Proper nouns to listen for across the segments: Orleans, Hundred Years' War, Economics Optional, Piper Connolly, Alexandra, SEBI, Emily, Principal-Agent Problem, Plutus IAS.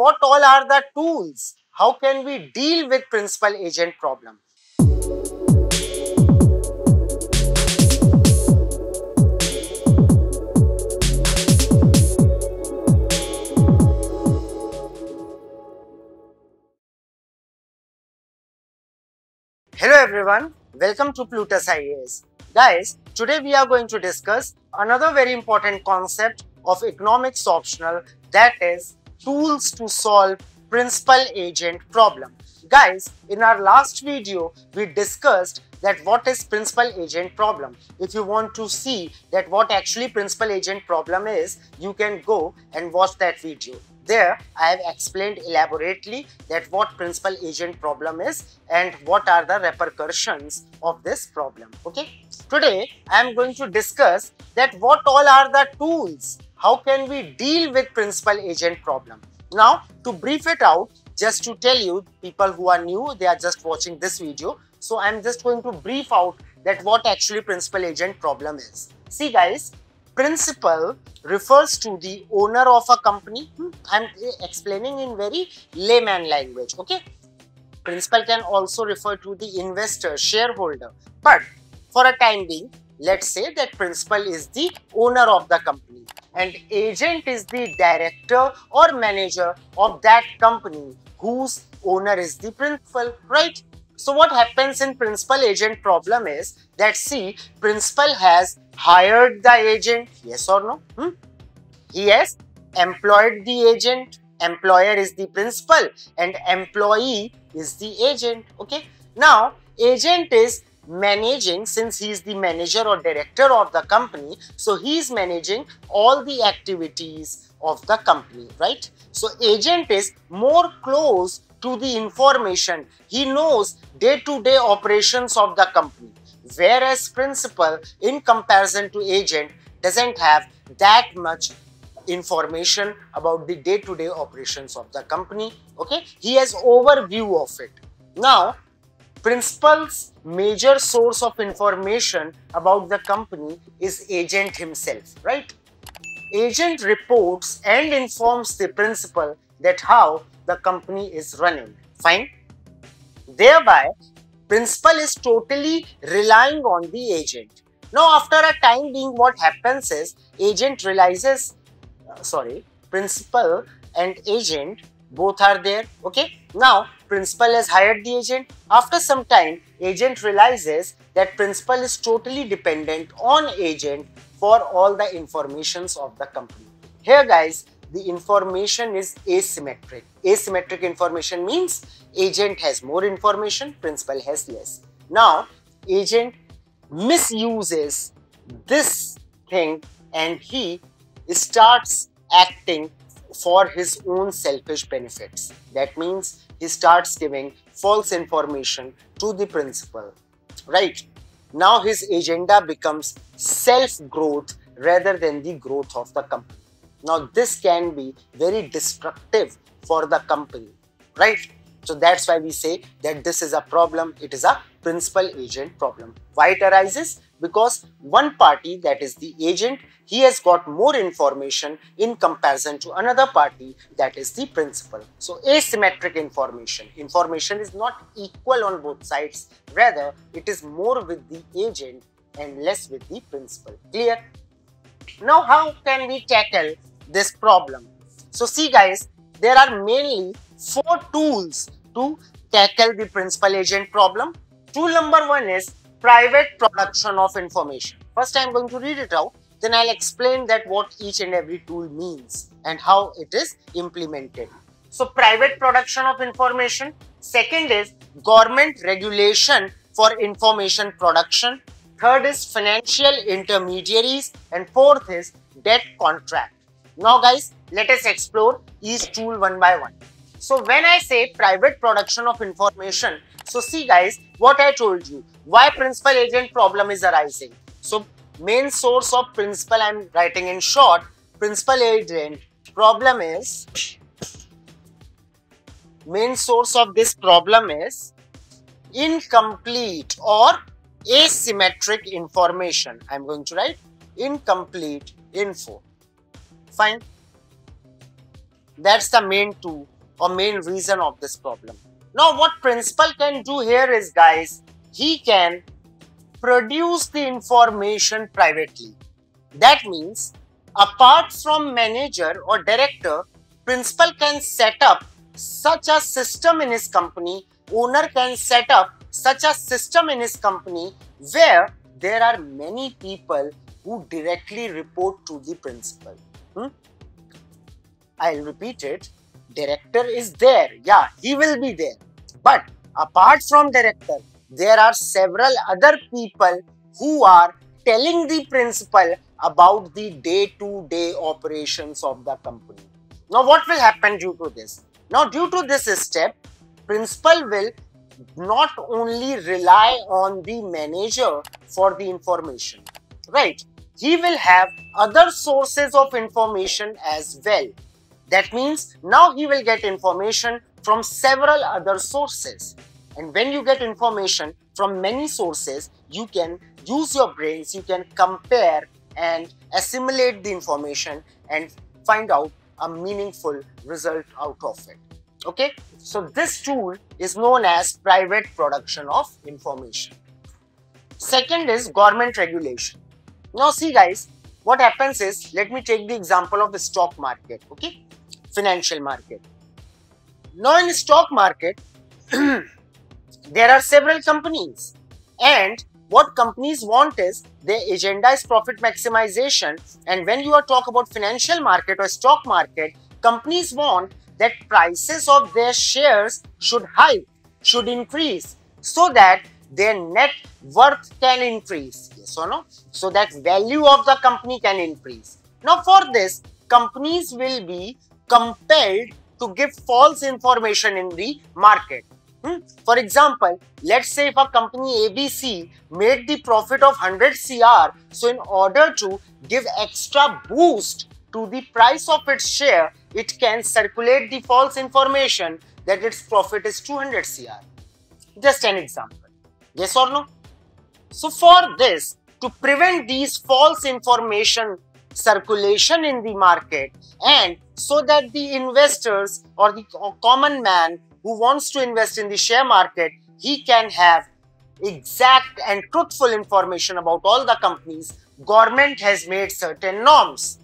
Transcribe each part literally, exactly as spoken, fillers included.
what all are the tools? How can we deal with principal-agent problem? Hello everyone, welcome to Plutus I A S. Guys, today we are going to discuss another very important concept of Economics Optional, that is tools to solve principal-agent problem. Guys, in our last video, we discussed that what is principal-agent problem. If you want to see that what actually principal-agent problem is, you can go and watch that video. There, I have explained elaborately that what principal-agent problem is and what are the repercussions of this problem. Okay. Today, I am going to discuss that what all are the tools, how can we deal with principal-agent problem. Now, to brief it out, just to tell you, people who are new, they are just watching this video. So, I am just going to brief out that what actually principal-agent problem is. See guys, principal refers to the owner of a company. I'm explaining in very layman language, okay? Principal can also refer to the investor, shareholder. But for a time being, let's say that principal is the owner of the company and agent is the director or manager of that company whose owner is the principal, right? So what happens in principal-agent problem is that, see, principal has hired the agent, yes or no? Hmm? He has employed the agent, employer is the principal and employee is the agent, okay? Now, agent is managing, since he is the manager or director of the company, so he is managing all the activities of the company, right? So agent is more close to the information, he knows day-to-day operations of the company. Whereas principal, in comparison to agent, doesn't have that much information about the day-to-day operations of the company, okay? He has overview of it. Now, principal's major source of information about the company is agent himself, right? Agent reports and informs the principal that how the company is running, fine? Thereby, principal is totally relying on the agent. Now, after a time being, what happens is agent realizes, uh, sorry, principal and agent both are there, okay? Now, principal has hired the agent. After some time, agent realizes that principal is totally dependent on agent for all the informations of the company. Here guys, the information is asymmetric. Asymmetric information means agent has more information, principal has less. Now, agent misuses this thing and he starts acting for his own selfish benefits. That means he starts giving false information to the principal, right? Now his agenda becomes self-growth rather than the growth of the company. Now this can be very destructive for the company, right? So that's why we say that this is a problem, it is a principal-agent problem. Why it arises? Because one party, that is the agent, he has got more information in comparison to another party, that is the principal. So asymmetric information, information is not equal on both sides, rather it is more with the agent and less with the principal, clear? Now, how can we tackle this problem? So see guys, there are mainly four tools to tackle the principal-agent problem. Tool number one is private production of information. First, I am going to read it out, then I'll explain that what each and every tool means and how it is implemented. So private production of information. Second is government regulation for information production. Third is financial intermediaries and fourth is debt contract. Now guys, let us explore each tool one by one. So when I say private production of information, so see guys, what I told you, why principal-agent problem is arising. So main source of principal, I'm writing in short, principal-agent problem is, main source of this problem is incomplete or asymmetric information. I'm going to write incomplete info. Fine. That's the main two or main reason of this problem. Now what principal can do here is, guys, he can produce the information privately. That means apart from manager or director, principal can set up such a system in his company, owner can set up such a system in his company where there are many people who directly report to the principal. Hmm? I'll repeat it. Director is there. Yeah, he will be there. But apart from director, there are several other people who are telling the principal about the day-to-day operations of the company. Now, what will happen due to this? Now, due to this step, principal will not only rely on the manager for the information, right? He will have other sources of information as well. That means now he will get information from several other sources. And when you get information from many sources, you can use your brains, you can compare and assimilate the information and find out a meaningful result out of it. Okay, so this tool is known as private production of information. Second is government regulation. Now see, guys, what happens is, let me take the example of the stock market, okay, financial market. Now in the stock market, there are several companies, and what companies want is, their agenda is profit maximization, and when you are talk about financial market or stock market, companies want that prices of their shares should hike, should increase, so that their net worth can increase, yes or no? So that value of the company can increase. Now for this, companies will be compelled to give false information in the market. Hmm? For example, let's say if a company A B C made the profit of one hundred crore, so in order to give extra boost to the price of its share, it can circulate the false information that its profit is two hundred crore. Just an example. Yes or no? So for this, to prevent these false information circulation in the market, and so that the investors or the common man who wants to invest in the share market, he can have exact and truthful information about all the companies, government has made certain norms.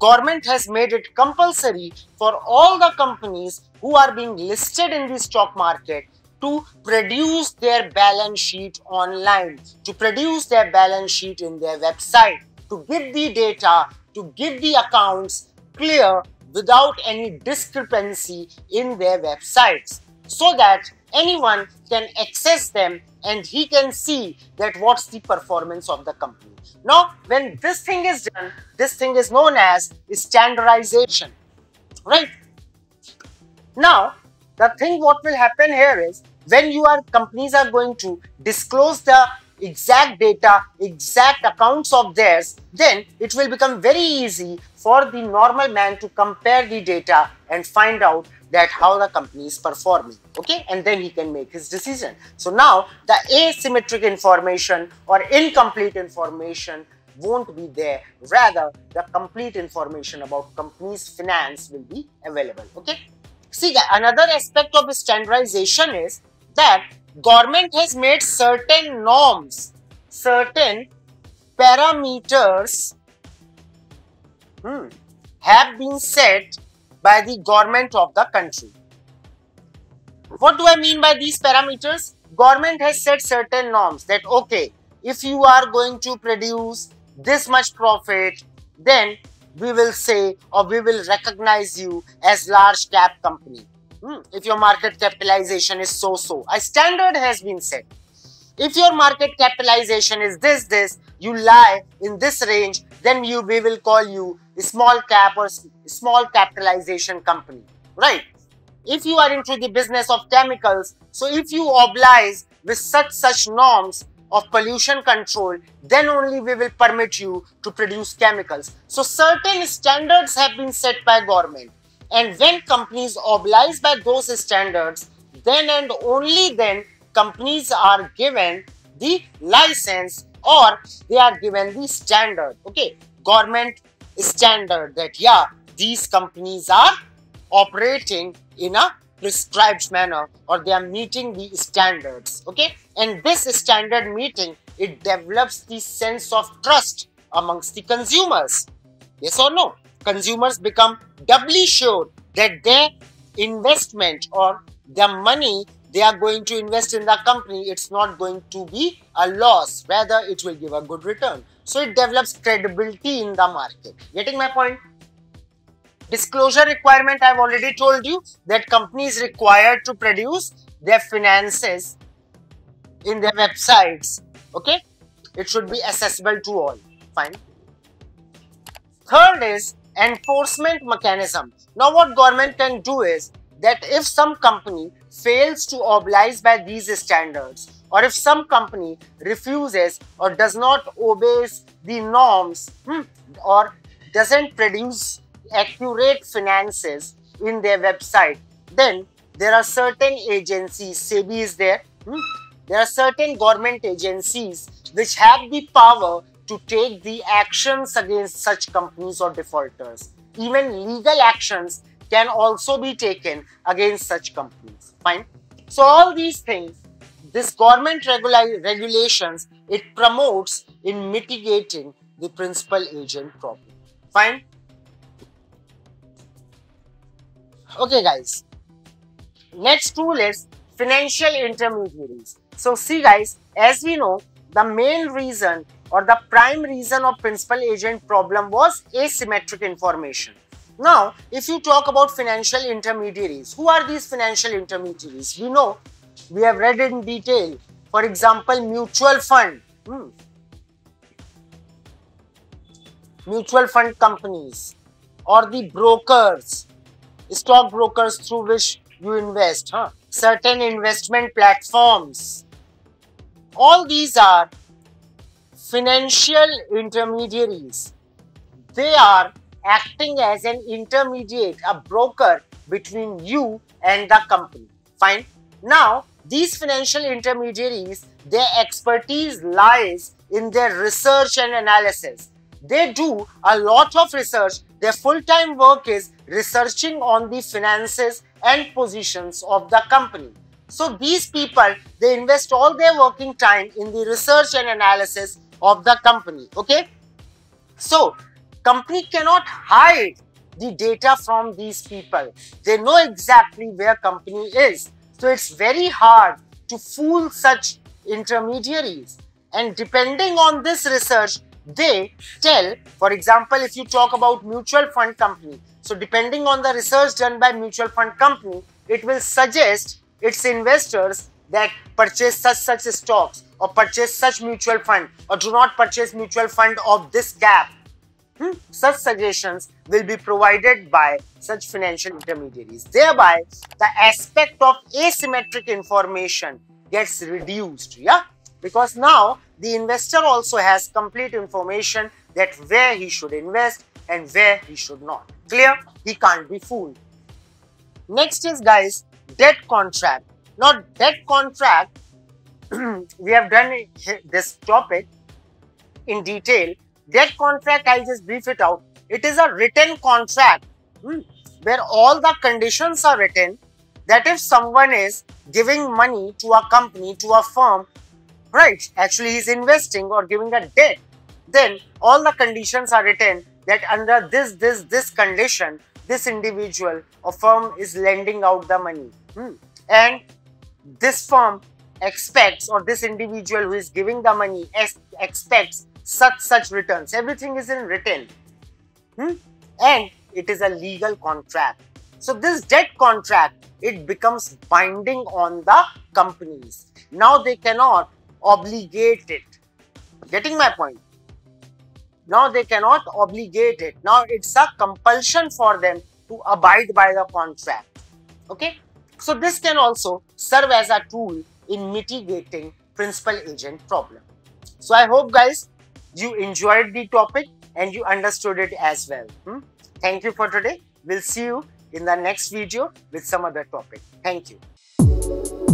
Government has made it compulsory for all the companies who are being listed in the stock market to produce their balance sheet online, to produce their balance sheet in their website, to give the data, to give the accounts clear without any discrepancy in their websites, so that anyone can access them and he can see that what's the performance of the company. Now, when this thing is done, this thing is known as standardization, right? Now, the thing what will happen here is, when you are, companies are going to disclose the exact data, exact accounts of theirs, then it will become very easy for the normal man to compare the data and find out that how the company is performing, okay? And then he can make his decision. So now the asymmetric information or incomplete information won't be there. Rather, the complete information about company's finance will be available, okay? See, another aspect of standardization is that government has made certain norms, certain parameters hmm, have been set by the government of the country. What do I mean by these parameters? Government has set certain norms that, okay, if you are going to produce this much profit, then we will say or we will recognize you as large cap company. Hmm. If your market capitalization is so-so, a standard has been set. If your market capitalization is this, this, you lie in this range, then you, we will call you a small cap or small capitalization company, right? If you are into the business of chemicals, so if you oblige with such, such norms of pollution control, then only we will permit you to produce chemicals. So certain standards have been set by government. And when companies oblige by those standards, then and only then companies are given the license or they are given the standard, okay? Government standard that, yeah, these companies are operating in a prescribed manner, or they are meeting the standards, okay? And this standard meeting, it develops the sense of trust amongst the consumers. Yes or no? Consumers become doubly sure that their investment or their money they are going to invest in the company, it's not going to be a loss, rather it will give a good return. So it develops credibility in the market. Getting my point? Disclosure requirement, I've already told you that company is required to produce their finances in their websites, okay? It should be accessible to all, fine. Third is enforcement mechanism. Now what government can do is that if some company fails to oblige by these standards, or if some company refuses or does not obey the norms, hmm, or doesn't produce accurate finances in their website, then there are certain agencies, SEBI is there, hmm, there are certain government agencies which have the power to take the actions against such companies or defaulters. Even legal actions can also be taken against such companies, fine. So all these things, this government regula- regulations, it promotes in mitigating the principal-agent problem, fine. Okay guys, next rule is financial intermediaries. So see guys, as we know, the main reason or the prime reason of principal-agent problem was asymmetric information. Now, if you talk about financial intermediaries, who are these financial intermediaries? We know, we have read in detail, for example, mutual fund, hmm. mutual fund companies, or the brokers, stock brokers through which you invest, huh? certain investment platforms. All these are financial intermediaries. They are acting as an intermediate, a broker between you and the company, fine. Now, these financial intermediaries, their expertise lies in their research and analysis. They do a lot of research. Their full-time work is researching on the finances and positions of the company. So these people, they invest all their working time in the research and analysis of the company, okay? So, company cannot hide the data from these people. They know exactly where company is. So it's very hard to fool such intermediaries. And depending on this research, they tell, for example, if you talk about mutual fund company, so depending on the research done by mutual fund company, it will suggest its investors that purchase such such stocks or purchase such mutual fund or do not purchase mutual fund of this gap. Hmm? Such suggestions will be provided by such financial intermediaries. Thereby, the aspect of asymmetric information gets reduced, yeah? Because now, the investor also has complete information that where he should invest and where he should not. Clear? He can't be fooled. Next is, guys, debt contract. Now, debt contract, we have done this topic in detail. Debt contract, I'll just brief it out. It is a written contract hmm, where all the conditions are written that if someone is giving money to a company, to a firm, right, actually he's investing or giving a debt, then all the conditions are written that under this, this, this condition, this individual or firm is lending out the money. Hmm. And this firm expects, or this individual who is giving the money expects such such returns. Everything is in written, hmm? and it is a legal contract. So this debt contract, it becomes binding on the companies. Now they cannot obligate it. Getting my point? Now they cannot obligate it. Now it's a compulsion for them to abide by the contract. Okay? So this can also serve as a tool in mitigating principal-agent problem. So I hope guys, you enjoyed the topic and you understood it as well. Hmm? Thank you for today. We'll see you in the next video with some other topic. Thank you.